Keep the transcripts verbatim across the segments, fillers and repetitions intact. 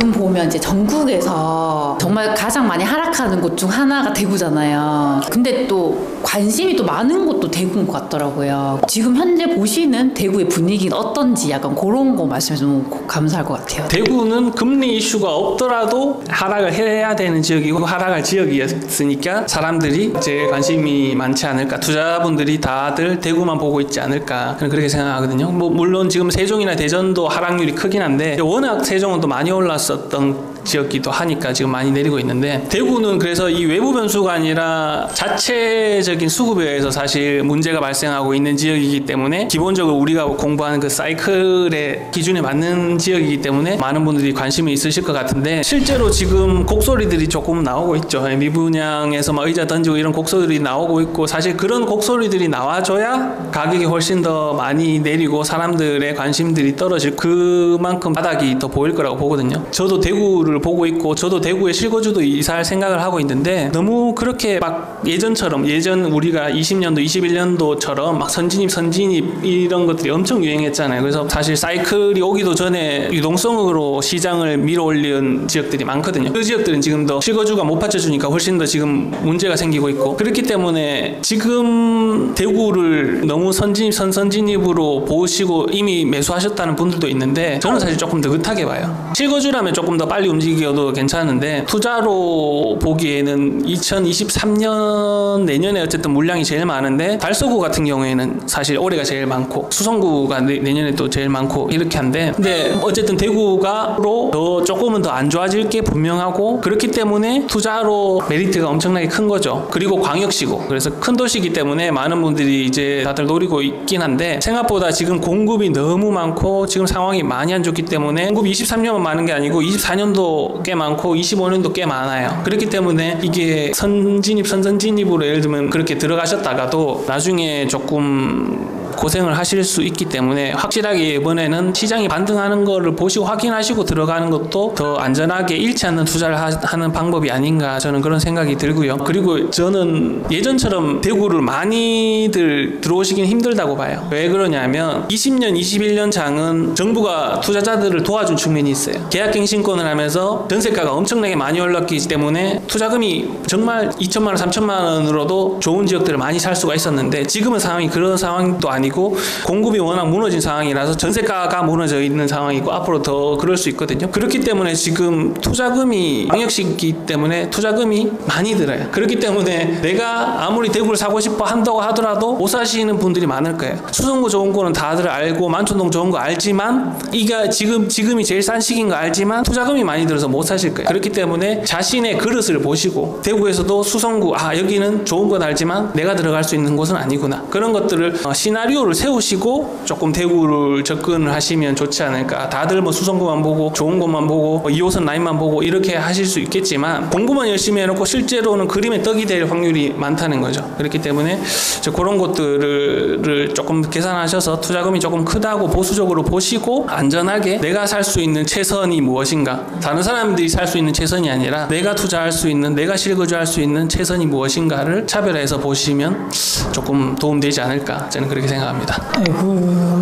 지금 보면 이제 전국에서 정말 가장 많이 하락하는 곳 중 하나가 대구잖아요. 근데 또 관심이 또 많은 곳도 대구인 것 같더라고요. 지금 현재 보시는 대구의 분위기는 어떤지 약간 그런 거 말씀해 주면 감사할 것 같아요. 대구는 금리 이슈가 없더라도 하락을 해야 되는 지역이고 하락할 지역이었으니까 사람들이 이제 관심이 많지 않을까, 투자자분들이 다들 대구만 보고 있지 않을까 그렇게 생각하거든요. 뭐 물론 지금 세종이나 대전도 하락률이 크긴 한데 워낙 세종은 또 많이 올랐었던 지역기도 하니까 지금 많이 내리고 있는데, 대구는 그래서 이 외부 변수가 아니라 자체적인 수급에 의해서 사실 문제가 발생하고 있는 지역이기 때문에 기본적으로 우리가 공부하는 그 사이클의 기준에 맞는 지역이기 때문에 많은 분들이 관심이 있으실 것 같은데, 실제로 지금 곡소리들이 조금 나오고 있죠. 미분양에서 막 의자 던지고 이런 곡소리들이 나오고 있고, 사실 그런 곡소리들이 나와줘야 가격이 훨씬 더 많이 내리고 사람들의 관심들이 떨어질, 그만큼 바닥이 더 보일 거라고 보거든요. 저도 대구를 보고 있고 저도 대구의 실거주도 이사할 생각을 하고 있는데, 너무 그렇게 막 예전처럼 예전 우리가 이십 년도 이십일 년도처럼 막 선진입 선진입 이런 것들이 엄청 유행했잖아요. 그래서 사실 사이클이 오기도 전에 유동성으로 시장을 밀어올린 지역들이 많거든요. 그 지역들은 지금도 실거주가 못 받쳐주니까 훨씬 더 지금 문제가 생기고 있고, 그렇기 때문에 지금 대구를 너무 선진입 선선진입으로 보시고 이미 매수하셨다는 분들도 있는데, 저는 사실 조금 느긋하게 봐요. 실거주라면 조금 더 빨리 움직여도 괜찮은데, 투자로 보기에는 이천이십삼 년 내년에 어쨌든 물량이 제일 많은데, 달서구 같은 경우에는 사실 올해가 제일 많고 수성구가 내년에 또 제일 많고 이렇게 한데, 근데 어쨌든 대구가로 더 조금은 더 안 좋아질 게 분명하고, 그렇기 때문에 투자로 메리트가 엄청나게 큰 거죠. 그리고 광역시고 그래서 큰 도시이기 때문에 많은 분들이 이제 다들 노리고 있긴 한데, 생각보다 지금 공급이 너무 많고 지금 상황이 많이 안 좋기 때문에 공급이 이십삼 년만 많은 게 아니고 이십사 년도 꽤 많고 이십오 년도 꽤 많아요. 그렇기 때문에 이게 선진입 선선진입으로 예를 들면 그렇게 들어가셨다가도 나중에 조금 고생을 하실 수 있기 때문에, 확실하게 이번에는 시장이 반등하는 거를 보시고 확인하시고 들어가는 것도 더 안전하게 잃지 않는 투자를 하, 하는 방법이 아닌가, 저는 그런 생각이 들고요. 그리고 저는 예전처럼 대구를 많이들 들어오시긴 힘들다고 봐요. 왜 그러냐면 이십 년 이십일 년 장은 정부가 투자자들을 도와준 측면이 있어요. 계약갱신권을 하면서 전세가가 엄청나게 많이 올랐기 때문에 투자금이 정말 이천만 원 삼천만 원으로도 좋은 지역들을 많이 살 수가 있었는데, 지금은 상황이 그런 상황도 아니고 아니고 공급이 워낙 무너진 상황이라서 전세가가 무너져 있는 상황이고 앞으로 더 그럴 수 있거든요. 그렇기 때문에 지금 투자금이 광역시이기 때문에 투자금이 많이 들어요. 그렇기 때문에 내가 아무리 대구를 사고 싶어 한다고 하더라도 못 사시는 분들이 많을 거예요. 수성구 좋은 거는 다들 알고 만촌동 좋은 거 알지만, 이게 지금 지금이 제일 싼 시기인 거 알지만 투자금이 많이 들어서 못 사실 거예요. 그렇기 때문에 자신의 그릇을 보시고, 대구에서도 수성구 아 여기는 좋은 건 알지만 내가 들어갈 수 있는 곳은 아니구나, 그런 것들을 어, 시나리오 를 세우시고 조금 대구를 접근을 하시면 좋지 않을까. 다들 뭐 수성구만 보고 좋은 곳만 보고 뭐 이 호선 라인만 보고 이렇게 하실 수 있겠지만, 공부만 열심히 해놓고 실제로는 그림의 떡이 될 확률이 많다는 거죠. 그렇기 때문에 그런 것들을 조금 계산하셔서 투자금이 조금 크다고 보수적으로 보시고, 안전하게 내가 살 수 있는 최선이 무엇인가, 다른 사람들이 살 수 있는 최선이 아니라 내가 투자할 수 있는, 내가 실거주할 수 있는 최선이 무엇인가를 차별해서 보시면 조금 도움되지 않을까, 저는 그렇게 생각합니다. 합니다. 네, 그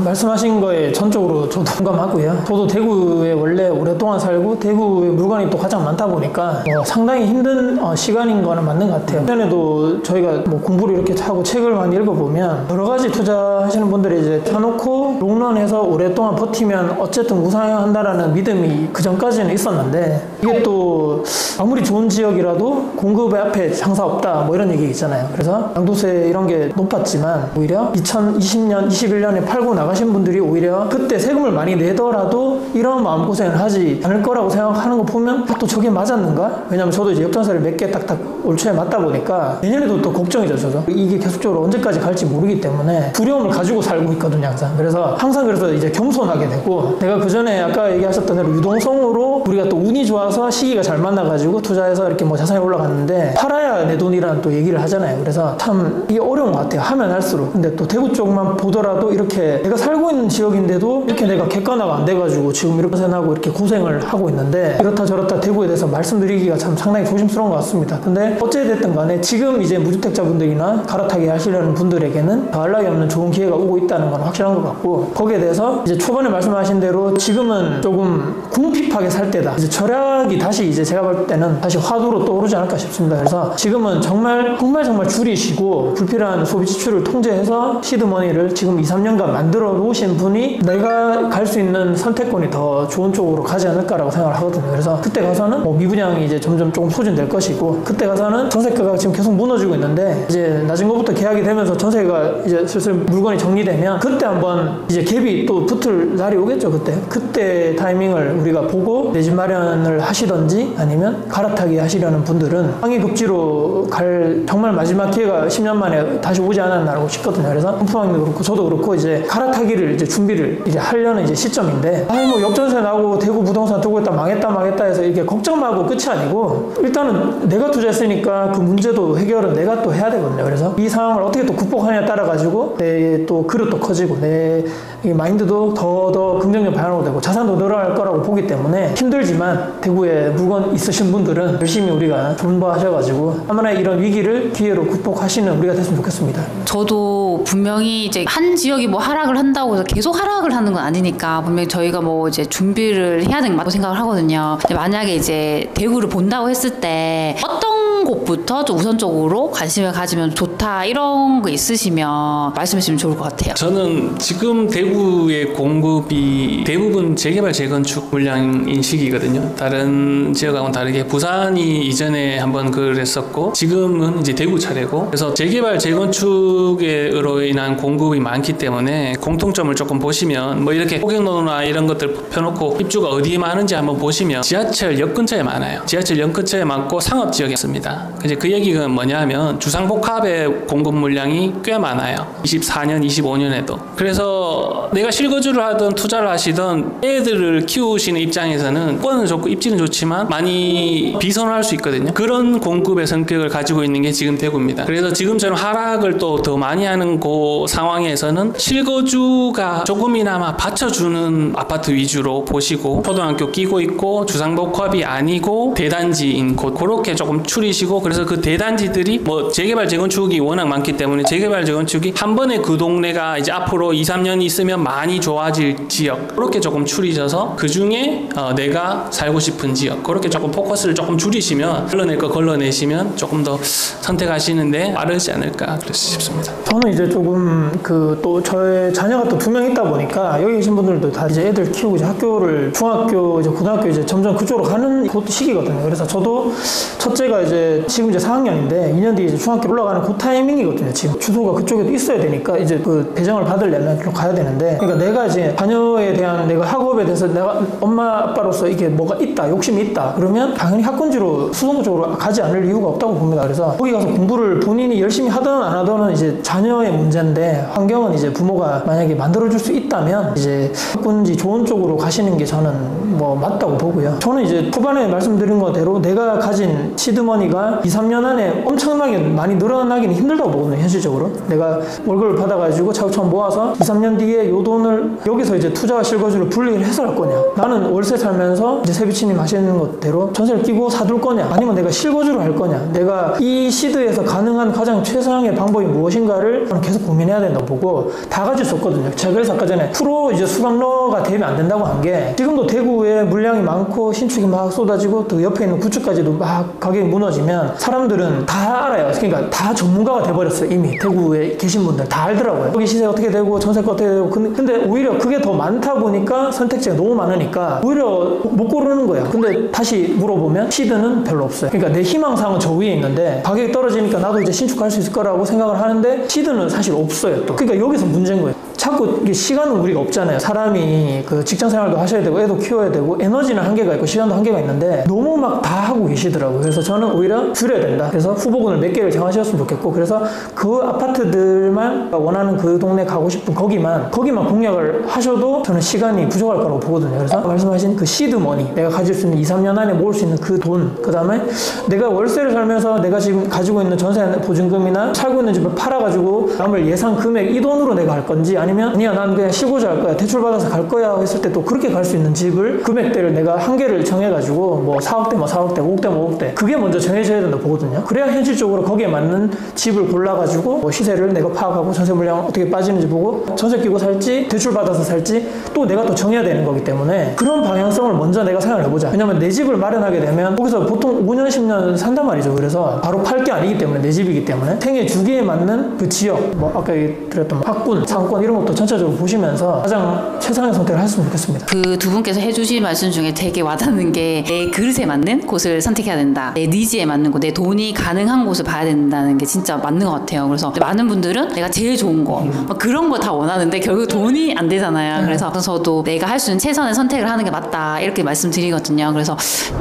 말씀하신 거에 전적으로 저도 공감하고요. 저도 대구에 원래 오랫동안 살고 대구에 물건이 또 가장 많다 보니까 어, 상당히 힘든 어, 시간인 거는 맞는 것 같아요. 전에도 저희가 뭐 공부를 이렇게 하고 책을 많이 읽어보면 여러 가지 투자하시는 분들이 이제 사놓고 롱런해서 오랫동안 버티면 어쨌든 우상향한다라는 믿음이 그 전까지는 있었는데, 이게 또 아무리 좋은 지역이라도 공급의 앞에 장사 없다 뭐 이런 얘기 있잖아요. 그래서 양도세 이런 게 높았지만 오히려 이천이십 년, 이십일 년에 팔고 나가신 분들이 오히려 그때 세금을 많이 내더라도 이런 마음고생을 하지 않을 거라고 생각하는 거 보면 또 저게 맞았는가? 왜냐면 저도 이제 역전세를 몇 개 딱딱 올 초에 맞다 보니까 내년에도 또 걱정이죠, 저도. 이게 계속적으로 언제까지 갈지 모르기 때문에 두려움을 가지고 살고 있거든요, 항상. 그래서 항상 그래서 이제 겸손하게 되고, 내가 그 전에 아까 얘기하셨던 대로 유동성으로 우리가 또 운이 좋아 올라와서 시기가 잘 만나가지고 투자해서 이렇게 뭐 자산이 올라갔는데 팔아야 내 돈이라는 또 얘기를 하잖아요. 그래서 참 이게 어려운 것 같아요. 하면 할수록. 근데 또 대구 쪽만 보더라도 이렇게 내가 살고 있는 지역인데도 이렇게 내가 객관화가 안 돼가지고 지금 이렇게 고생하고 이렇게 고생을 하고 있는데 이렇다 저렇다 대구에 대해서 말씀드리기가 참 상당히 조심스러운 것 같습니다. 근데 어찌됐든 간에 지금 이제 무주택자분들이나 갈아타기 하시려는 분들에게는 더할 나위 없는 좋은 기회가 오고 있다는 건 확실한 것 같고, 거기에 대해서 이제 초반에 말씀하신 대로 지금은 조금 궁핍하게 살 때다. 이제 절약이 다시 이제 제가 볼 때는 다시 화두로 떠오르지 않을까 싶습니다. 그래서 지금은 정말 정말 정말 줄이시고 불필요한 소비 지출을 통제해서 시드머니를 지금 이, 삼 년간 만들어 놓으신 분이 내가 갈 수 있는 선택권이 더 좋은 쪽으로 가지 않을까라고 생각을 하거든요. 그래서 그때 가서는 뭐 미분양이 이제 점점 조금 소진될 것이고, 그때 가서는 전세가가 지금 계속 무너지고 있는데 이제 낮은 것부터 계약이 되면서 전세가 이제 슬슬 물건이 정리되면 그때 한번 이제 갭이 또 붙을 날이 오겠죠. 그때 그때 타이밍을 우리가 보고 내 집 마련을 하시던지 아니면 갈아타기 하시려는 분들은 상위급지로 갈 정말 마지막 기회가 십 년 만에 다시 오지 않았나라고 싶거든요. 그래서 펌프왕도 그렇고 저도 그렇고 이제 갈아타기를 이제 준비를 이제 하려는 이제 시점인데, 아이 뭐 역전세 나고 대구 부동산 두고 있다 망했다 망했다 해서 이렇게 걱정하고 끝이 아니고 일단은 내가 투자했으니까 그 문제도 해결은 내가 또 해야 되거든요. 그래서 이 상황을 어떻게 또 극복하냐에 따라 가지고 내 또 그릇도 커지고 내 마인드도 더 더 긍정적 방향으로 되고 자산도 늘어날 거라고 보기 때문에 힘들지만 대구에 물건 있으신 분들은 열심히 우리가 존버하셔가지고 아무나 이런 위기를 기회로 극복하시는 우리가 됐으면 좋겠습니다. 저도 분명히 이제 한 지역이 뭐 하락을 한다고 해서 계속 하락을 하는 건 아니니까 분명히 저희가 뭐 이제 준비를 해야 된다고 생각을 하거든요. 만약에 이제 대구를 본다고 했을 때 어떤 곳부터 좀 우선적으로 관심을 가지면 좋다 이런 거 있으시면 말씀해 주시면 좋을 것 같아요. 저는 지금 대구의 공급이 대부분 재개발 재건축 물량인 시기거든요. 다른 지역하고는 다르게 부산이 이전에 한번 그랬었고 지금은 이제 대구 차례고, 그래서 재개발 재건축으로 인한 공급이 많기 때문에 공통점을 조금 보시면 뭐 이렇게 호객로나 이런 것들 펴놓고 입주가 어디에 많은지 한번 보시면 지하철 역 근처에 많아요. 지하철 역 근처에 많고 상업지역에 있습니다. 이제 그 얘기가 뭐냐 하면 주상복합의 공급 물량이 꽤 많아요. 이십사 년, 이십오 년에도. 그래서 내가 실거주를 하든 투자를 하시든 애들을 키우시는 입장에서는 권은 좋고 입지는 좋지만 많이 비선호할 수 있거든요. 그런 공급의 성격을 가지고 있는 게 지금 대구입니다. 그래서 지금처럼 하락을 또 더 많이 하는 그 상황에서는 실거주가 조금이나마 받쳐주는 아파트 위주로 보시고 초등학교 끼고 있고 주상복합이 아니고 대단지인 곳 그렇게 조금 추리시, 그래서 그 대단지들이 뭐 재개발 재건축이 워낙 많기 때문에 재개발 재건축이 한 번에 그 동네가 이제 앞으로 이, 삼 년 있으면 많이 좋아질 지역 그렇게 조금 추리셔서 그 중에 어 내가 살고 싶은 지역 그렇게 조금 포커스를 조금 줄이시면 걸러낼 거 걸러내시면 조금 더 선택하시는데 빠르지 않을까 그래서 싶습니다. 저는 이제 조금 그 또 저의 자녀가 또 두 명 있다 보니까 여기 계신 분들도 다 이제 애들 키우고 이제 학교를 중학교 이제 고등학교 이제 점점 그쪽으로 가는 그 시기거든요. 그래서 저도 첫째가 이제 지금 이제 사 학년인데 이 년 뒤에 이제 중학교 올라가는 그 타이밍이거든요. 지금 주소가 그쪽에도 있어야 되니까 이제 그 배정을 받으려면 그쪽 가야 되는데, 그러니까 내가 이제 자녀에 대한 내가 학업에 대해서 내가 엄마 아빠로서 이게 뭐가 있다 욕심이 있다 그러면 당연히 학군지로 수성구 쪽으로 가지 않을 이유가 없다고 봅니다. 그래서 거기 가서 공부를 본인이 열심히 하든 안 하든 이제 자녀의 문제인데 환경은 이제 부모가 만약에 만들어줄 수 있다면 이제 학군지 좋은 쪽으로 가시는 게 저는 뭐 맞다고 보고요. 저는 이제 초반에 말씀드린 것대로 내가 가진 시드머니가 이, 삼 년 안에 엄청나게 많이 늘어나기는 힘들다고 보거든요. 현실적으로 내가 월급을 받아가지고 차곡차곡 모아서 이, 삼 년 뒤에 요 돈을 여기서 이제 투자와 실거주를 분리를 해서 할 거냐, 나는 월세 살면서 이제 세비치님 하시는 것대로 전세를 끼고 사둘 거냐, 아니면 내가 실거주를 할 거냐, 내가 이 시드에서 가능한 가장 최상의 방법이 무엇인가를 계속 고민해야 된다고 보고 다 가질 수 없거든요. 제가 그래서 아까 전에 프로 이제 수강러가 되면 안 된다고 한 게 지금도 대구에 물량이 많고 신축이 막 쏟아지고 또 옆에 있는 구축까지도 막 가격이 무너지면 사람들은 다 알아요. 그러니까 다 전문가가 돼버렸어요. 이미 대구에 계신 분들 다 알더라고요. 여기 시세 어떻게 되고 전세가 어떻게 되고. 근데 오히려 그게 더 많다 보니까 선택지가 너무 많으니까 오히려 못 고르는 거야. 근데 다시 물어보면 시드는 별로 없어요. 그러니까 내 희망상은 저 위에 있는데 가격이 떨어지니까 나도 이제 신축할 수 있을 거라고 생각을 하는데 시드는 사실 없어요 또. 그러니까 여기서 문제인 거예요. 자꾸 시간은 우리가 없잖아요. 사람이 그 직장 생활도 하셔야 되고 애도 키워야 되고 에너지는 한계가 있고 시간도 한계가 있는데 너무 막 다 하고 계시더라고요. 그래서 저는 오히려 줄여야 된다. 그래서 후보군을 몇 개를 정하셨으면 좋겠고, 그래서 그 아파트들만 원하는 그 동네 가고 싶은 거기만 거기만 공략을 하셔도 저는 시간이 부족할 거라고 보거든요. 그래서 말씀하신 그 시드머니, 내가 가질 수 있는 이 삼 년 안에 모을 수 있는 그 돈, 그 다음에 내가 월세를 살면서 내가 지금 가지고 있는 전세 보증금이나 살고 있는 집을 팔아가지고 남을 예상 금액 이 돈으로 내가 할 건지, 아니면 아니야 난 그냥 쉬고자 할 거야, 대출받아서 갈 거야 했을 때 또 그렇게 갈 수 있는 집을 금액대를 내가 한계를 정해가지고 뭐 사억대 뭐 사억대 오억대 뭐 오억대 그게 먼저 정해져야 된다 보거든요. 그래야 현실적으로 거기에 맞는 집을 골라가지고 뭐 시세를 내가 파악하고 전세 물량 어떻게 빠지는지 보고 전세 끼고 살지 대출받아서 살지 또 내가 또 정해야 되는 거기 때문에 그런 방향성을 먼저 내가 생각을 해보자. 왜냐면 내 집을 마련하게 되면 거기서 보통 오 년 십 년 산단 말이죠. 그래서 바로 팔 게 아니기 때문에, 내 집이기 때문에 생애 주기에 맞는 그 지역, 뭐 아까 드렸던 학군, 상권 이런 것도 전체적으로 보시면서 가장 최상의 선택을 하셨으면 좋겠습니다. 그 두 분께서 해주신 말씀 중에 되게 와닿는 게 내 그릇에 맞는 곳을 선택해야 된다, 내 니즈에 맞는 곳, 내 돈이 가능한 곳을 봐야 된다는 게 진짜 맞는 것 같아요. 그래서 많은 분들은 내가 제일 좋은 거 막 그런 거 다 원하는데 결국 돈이 안 되잖아요. 그래서 저도 내가 할 수 있는 최선의 선택을 하는 게 맞다 이렇게 말씀드리거든요. 그래서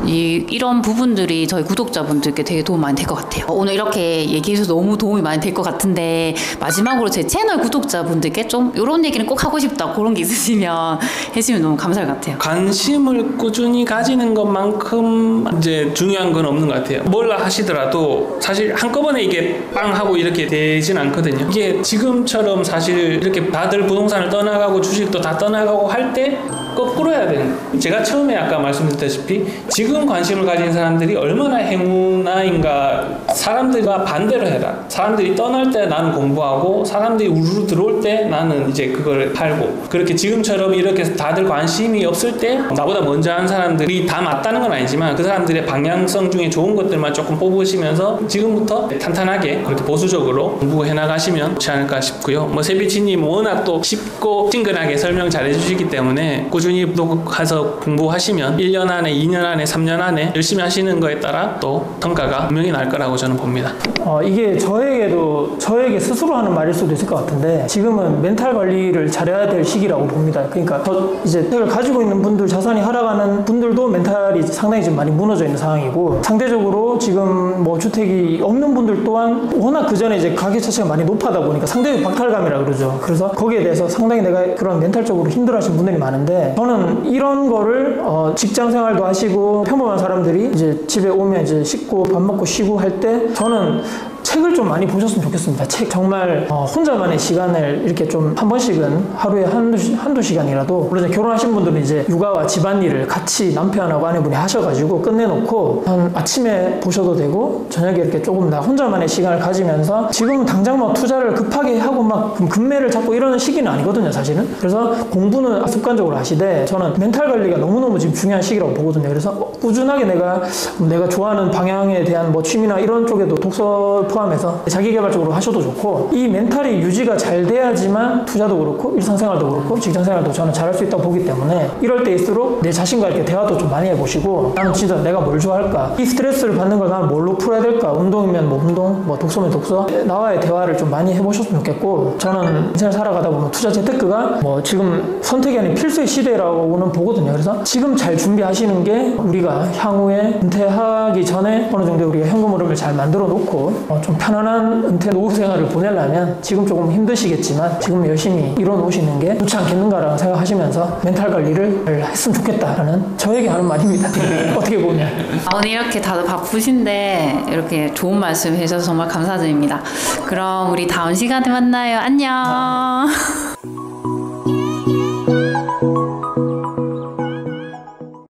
이, 이런 부분들이 저희 구독자분들께 되게 도움 많이 될 것 같아요. 오늘 이렇게 얘기해서 너무 도움이 많이 될 것 같은데 마지막으로 제 채널 구독자분들께 좀 이런 얘기는 꼭 하고 싶다 그런 게 있으시면 해주시면 너무 감사할 것 같아요. 관심을 꾸준히 가지는 것만큼 이제 중요한 건 없는 것 같아요. 몰라 하시더라도 사실 한꺼번에 이게 빵 하고 이렇게 되진 않거든요. 이게 지금처럼 사실 이렇게 다들 부동산을 떠나가고 주식도 다 떠나가고 할 때 거꾸로 해야 되는 거예요. 제가 처음에 아까 말씀드렸다시피 지금 관심을 가진 사람들이 얼마나 행운아인가, 사람들과 반대로 해라. 사람들이 떠날 때 나는 공부하고 사람들이 우르르 들어올 때 나는 이제 그걸 팔고, 그렇게 지금처럼 이렇게 다들 관심이 없을 때 나보다 먼저 한 사람들이 다 맞다는 건 아니지만 그 사람들의 방향성 중에 좋은 것들만 조금 뽑으시면서 지금부터 탄탄하게 그렇게 보수적으로 공부해 나가시면 좋지 않을까 싶고요. 뭐 세비치님 워낙 또 쉽고 친근하게 설명 잘 해주시기 때문에 꾸준히 꾸준히 가서 공부하시면 일 년 안에, 이 년 안에, 삼 년 안에 열심히 하시는 거에 따라 또 성과가 분명히 날 거라고 저는 봅니다. 어, 이게 저에게도 저에게 스스로 하는 말일 수도 있을 것 같은데 지금은 멘탈 관리를 잘해야 될 시기라고 봅니다. 그러니까 저 이제 제가 가지고 있는 분들, 자산이 하락하는 분들도 멘탈이 상당히 지금 많이 무너져 있는 상황이고, 상대적으로 지금 뭐 주택이 없는 분들 또한 워낙 그 전에 이제 가격 자체가 많이 높아다 보니까 상대적 박탈감이라 그러죠. 그래서 거기에 대해서 상당히 내가 그런 멘탈적으로 힘들어하시는 분들이 많은데, 저는 이런 거를 어 직장 생활도 하시고 평범한 사람들이 이제 집에 오면 이제 씻고 밥 먹고 쉬고 할 때 저는 책을 좀 많이 보셨으면 좋겠습니다. 책 정말 어 혼자만의 시간을 이렇게 좀 한 번씩은 하루에 한두, 한두 시간이라도, 물론 이제 결혼하신 분들은 이제 육아와 집안일을 같이 남편하고 아내분이 하셔가지고 끝내놓고 한 아침에 보셔도 되고 저녁에 이렇게 조금 나 혼자만의 시간을 가지면서, 지금 당장 막 투자를 급하게 하고 막 금매를 잡고 이러는 시기는 아니거든요 사실은. 그래서 공부는 습관적으로 하시되 저는 멘탈 관리가 너무너무 지금 중요한 시기라고 보거든요. 그래서 꾸준하게 내가 내가 좋아하는 방향에 대한 뭐 취미나 이런 쪽에도 독서 포함해서 자기개발적으로 하셔도 좋고, 이 멘탈이 유지가 잘 돼야지만 투자도 그렇고 일상생활도 그렇고 직장생활도 저는 잘할 수 있다고 보기 때문에 이럴 때일수록 내 자신과 이렇게 대화도 좀 많이 해보시고, 나는 진짜 내가 뭘 좋아할까, 이 스트레스를 받는 걸 나는 뭘로 풀어야 될까, 운동이면 뭐 운동, 뭐 독서면 독서, 나와의 대화를 좀 많이 해보셨으면 좋겠고, 저는 인생을 살아가다 보면 투자 재테크가 뭐 지금 선택이 아닌 필수의 시대라고는 보거든요. 그래서 지금 잘 준비하시는 게 우리가 향후에 은퇴하기 전에 어느 정도 우리가 현금 흐름을 잘 만들어 놓고 어 좀 편안한 은퇴 노후 생활을 보내려면 지금 조금 힘드시겠지만 지금 열심히 이뤄놓으시는 게 좋지 않겠는가라고 생각하시면서 멘탈 관리를 했으면 좋겠다라는 저에게 하는 말입니다. 어떻게 보냐. 아, 오늘 이렇게 다들 바쁘신데 이렇게 좋은 말씀 해주셔서 정말 감사드립니다. 그럼 우리 다음 시간에 만나요. 안녕. 아.